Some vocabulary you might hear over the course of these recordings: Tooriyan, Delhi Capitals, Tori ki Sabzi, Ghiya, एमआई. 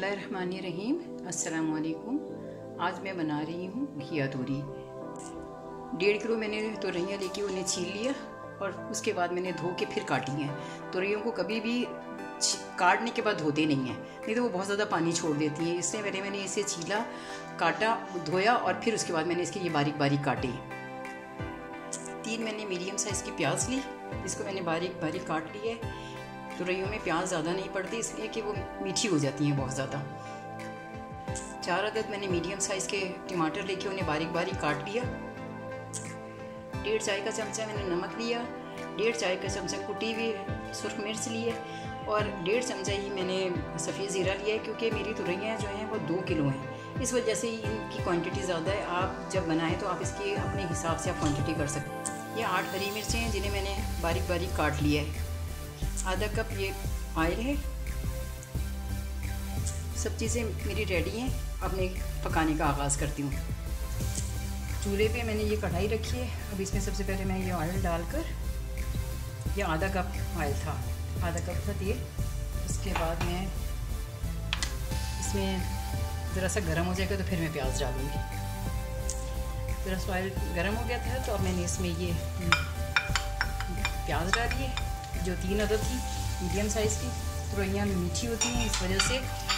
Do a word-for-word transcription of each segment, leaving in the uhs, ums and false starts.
बिस्मिल्लाहिर्रहमानिर्रहीम। अस्सलाम वालेकुम। आज मैं बना रही हूँ घिया तोरी। डेढ़ किलो मैंने तोरियाँ लेके उन्हें छील लिया और उसके बाद मैंने धो के फिर काटी हैं। तोरियों को कभी भी काटने के बाद धोते नहीं हैं, नहीं तो वो बहुत ज़्यादा पानी छोड़ देती हैं। इससे पहले मैंने इसे छीला, काटा, धोया और फिर उसके बाद मैंने इसके ये बारीक बारीक काटे। तीन मैंने मीडियम साइज़ की प्याज ली, इसको मैंने बारीक बारीक काट ली है। तोरियों में प्याज ज़्यादा नहीं पड़ती इसलिए कि वो मीठी हो जाती हैं बहुत ज़्यादा। चार अदद मैंने मीडियम साइज़ के टमाटर लेके उन्हें बारीक बारीक काट लिया। डेढ़ चाय का चमचा मैंने नमक लिया, डेढ़ चाय का चमचा कुटी हुई सुर्ख मिर्च ली है और डेढ़ चमचा ही मैंने सफ़ेद ज़ीरा लिया है, क्योंकि मेरी तोरियाँ जो हैं वो दो किलो हैं, इस वजह से इनकी क्वांटिटी ज़्यादा है। आप जब बनाएं तो आप इसकी अपने हिसाब से आप क्वान्टिटी कर सकते हैं। ये आठ हरी मिर्चें हैं जिन्हें मैंने बारीक बारीक काट लिया है। आधा कप ये ऑयल है। सब चीज़ें मेरी रेडी हैं, अब मैं पकाने का आगाज़ करती हूँ। चूल्हे पे मैंने ये कढ़ाई रखी है। अब इसमें सबसे पहले मैं ये ऑयल डालकर, ये आधा कप ऑयल था, आधा कप था तेल। उसके बाद मैं इसमें ज़रा सा गर्म हो जाएगा तो फिर मैं प्याज डालूँगी। ज़रा सा ऑयल गर्म हो गया था तो अब मैंने इसमें ये प्याज डाली है, जो तीन अदद की मीडियम साइज़ की। तोरियाँ मीठी होती हैं, इस वजह से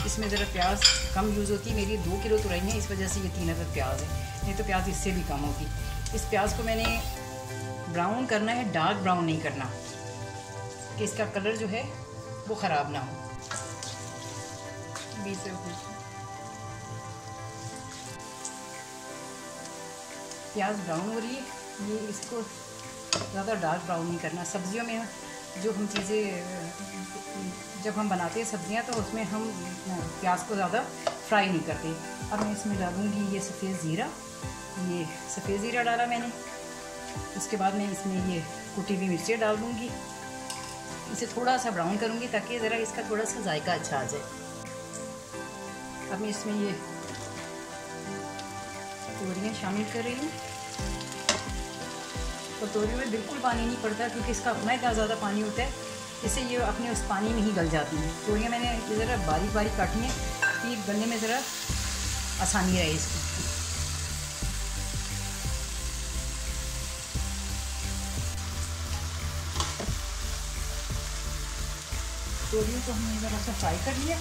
इसमें ज़रा प्याज कम यूज़ होती है। मेरी दो किलो तोरियाँ हैं, इस वजह से ये तीन अदद प्याज है, नहीं तो प्याज इससे भी कम होगी। इस प्याज को मैंने ब्राउन करना है, डार्क ब्राउन नहीं करना कि इसका कलर जो है वो ख़राब ना हो। बीस प्याज ब्राउन हो रही है, ये इसको ज़्यादा डार्क ब्राउन नहीं करना। सब्जियों में जो हम चीज़ें जब हम बनाते हैं सब्जियां तो उसमें हम प्याज को ज़्यादा फ्राई नहीं करते। अब मैं इसमें डालूँगी ये सफ़ेद ज़ीरा, ये सफ़ेद ज़ीरा डाला मैंने। उसके बाद मैं इसमें ये कुटी हुई मिर्चें डाल दूँगी। इसे थोड़ा सा ब्राउन करूँगी ताकि ज़रा इसका थोड़ा सा जायका अच्छा आ जाए। अब मैं इसमें ये तोरियाँ शामिल कर रही हूँ। और तोरी में बिल्कुल पानी नहीं पड़ता क्योंकि इसका अपना इतना ज़्यादा पानी होता है, इससे ये अपने उस पानी में ही गल जाती हैं। तोरियाँ मैंने ज़रा बारीक बारीक काटी हैं कि गलने में ज़रा आसानी रहे इसकी। तोरियों को हमने ज़रा सा फ्राई कर लिया।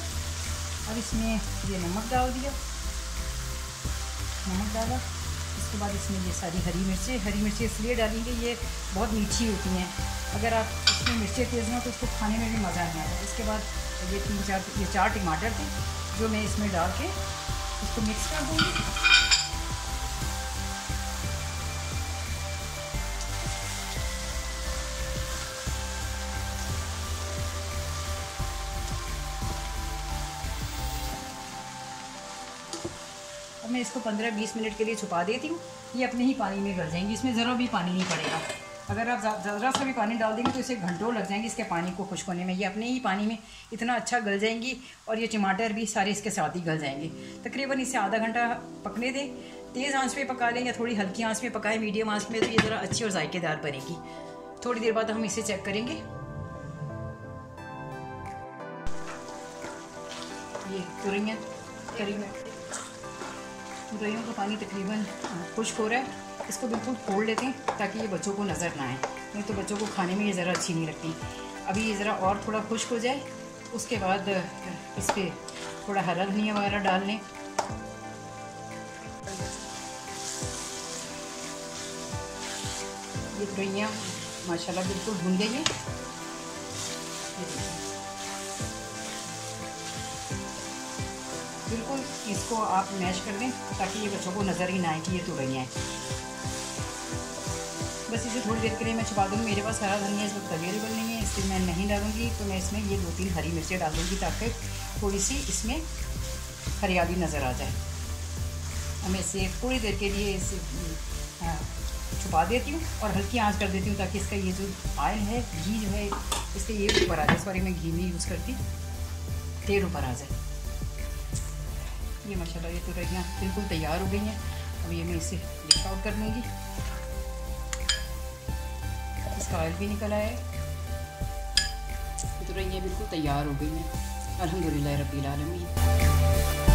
अब इसमें ये नमक डाल दिया, नमक डाला। उसके बाद इसमें ये सारी हरी मिर्चें, हरी मिर्चें इसलिए डालेंगे ये बहुत मीठी होती हैं। अगर आप इसमें मिर्चें तेज़ हों तो उसको खाने में भी मज़ा नहीं आता। इसके बाद ये तीन चार ये चार टमाटर थे जो मैं इसमें डाल के इसको मिक्स कर दूँगी। मैं इसको पंद्रह बीस मिनट के लिए छुपा देती हूँ, ये अपने ही पानी में गल जाएंगी, इसमें ज़रा भी पानी नहीं पड़ेगा। अगर आप ज़रा सा भी पानी डाल देंगे तो इसे घंटों लग जाएंगे इसके पानी को खुश्क होने में। ये अपने ही पानी में इतना अच्छा गल जाएंगी और ये टमाटर भी सारे इसके साथ ही गल जाएंगे। तकरीबन इसे आधा घंटा पकने दें। तेज़ आंच पे पका लें या थोड़ी हल्की आंच पे पकाएं, मीडियम आंच में तो ये ज़रा अच्छी और जायकेदार बनेगी। थोड़ी देर बाद हम इसे चेक करेंगे। ये तोरियां करीब तोरियों का पानी तकरीबन खुश्क हो रहा है, इसको बिल्कुल खोल लेते हैं ताकि ये बच्चों को नज़र ना आए, नहीं तो बच्चों को खाने में ये ज़रा अच्छी नहीं लगती। अभी ये ज़रा और थोड़ा खुश्क हो जाए, उसके बाद इस पर थोड़ा हरा धनिया वगैरह डाल लें। ये तोरियाँ माशाल्लाह बिल्कुल भून गई हैं। बिल्कुल इसको आप मैश कर दें ताकि ये बच्चों को नज़र ही ना आए कि ये तोरियाँ हैं। बस इसे थोड़ी देर के लिए मैं छुपा दूँगी। मेरे पास हरा धनिया इस वक्त अवेलेबल नहीं है, इसलिए मैं नहीं डालूँगी, तो मैं इसमें ये दो तीन हरी मिर्चें डाल दूँगी ताकि थोड़ी सी इसमें हरियाली नज़र आ जाए। मैं इसे थोड़ी देर के लिए इसे छुपा देती हूँ और हल्की आँच कर देती हूँ ताकि इसका ये जो ऑयल है, घी जो है, इसके ये ऊपर आ जाए। सॉरी, मैं घी नहीं यूज़ करती, तेल ऊपर आ जाए। ये माशाल्लाह ये तोरियाँ बिल्कुल तैयार हो गई हैं। अब ये मैं इसे डिश आउट कर लूँगी। इसका ऑयल भी निकल आया है। तोरियाँ बिल्कुल तैयार हो गई हैं। अल्हम्दुलिल्लाह रब्बिल आलमीन।